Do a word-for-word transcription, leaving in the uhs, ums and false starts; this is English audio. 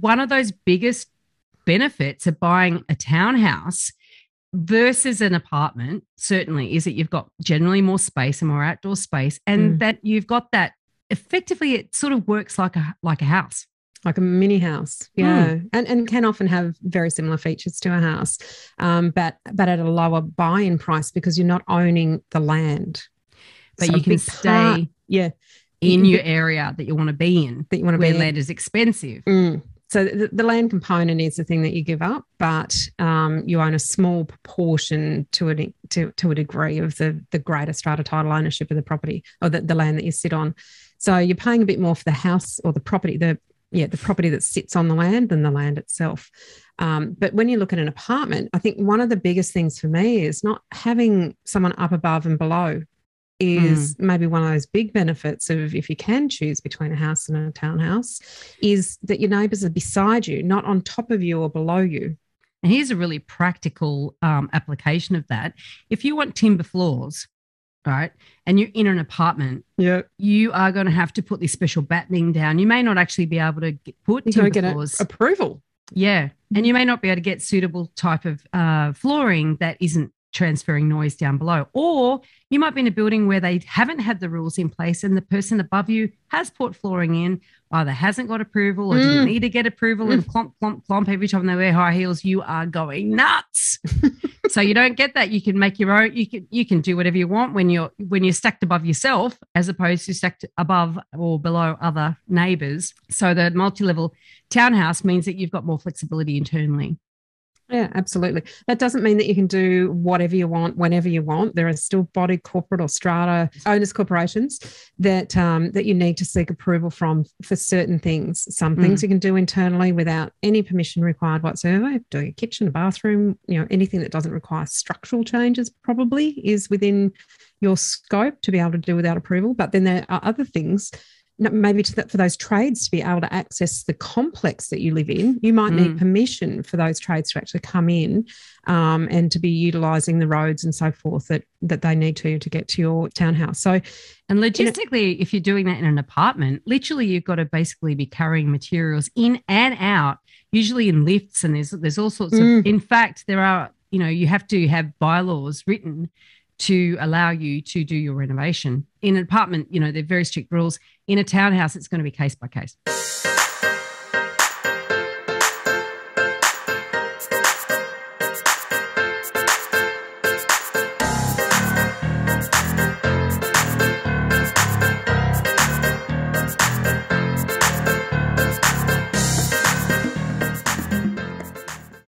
one of those biggest benefits of buying a townhouse versus an apartment, certainly, is that you've got generally more space and more outdoor space, and mm. that you've got that. Effectively, it sort of works like a like a house, like a mini house, yeah, mm. and and can often have very similar features to a house, um, but but at a lower buy-in price because you're not owning the land, but so you can stay, part, yeah, in you your be, area that you want to be in, that you want to where be land in. Is expensive. Mm. So the, the land component is the thing that you give up, but um, you own a small proportion to a, to, to a degree of the, the greater strata title ownership of the property or the, the land that you sit on. So you're paying a bit more for the house or the property, the yeah, the property that sits on the land than the land itself. Um, but when you look at an apartment, I think one of the biggest things for me is not having someone up above and below is mm. maybe one of those big benefits of if you can choose between a house and a townhouse is that your neighbours are beside you, not on top of you or below you. And here's a really practical um, application of that. If you want timber floors, right, and you're in an apartment, yeah, you are going to have to put this special battening down. You may not actually be able to get, put you timber get floors. A, approval. Yeah, and you may not be able to get suitable type of uh, flooring that isn't transferring noise down below, or you might be in a building where they haven't had the rules in place and the person above you has put flooring in, either hasn't got approval or mm. didn't need to get approval mm. and clomp, clomp, clomp every time they wear high heels, you are going nuts. So you don't get that. You can make your own, you can you can do whatever you want when you're when you're stacked above yourself as opposed to stacked above or below other neighbours. So the multi-level townhouse means that you've got more flexibility internally. Yeah, absolutely. That doesn't mean that you can do whatever you want, whenever you want. There are still body corporate or strata owners corporations that um, that you need to seek approval from for certain things. Some mm. things you can do internally without any permission required whatsoever, doing a kitchen, a bathroom, you know, anything that doesn't require structural changes probably is within your scope to be able to do without approval. But then there are other things. Maybe to that, for those trades to be able to access the complex that you live in, you might mm. need permission for those trades to actually come in um, and to be utilising the roads and so forth that that they need to to get to your townhouse. So, and logistically, you know, if you're doing that in an apartment, literally you've got to basically be carrying materials in and out, usually in lifts, and there's there's all sorts mm. of. In fact, there are you know you have to have bylaws written to allow you to do your renovation. In an apartment, you know, there are very strict rules. In a townhouse, it's going to be case by case.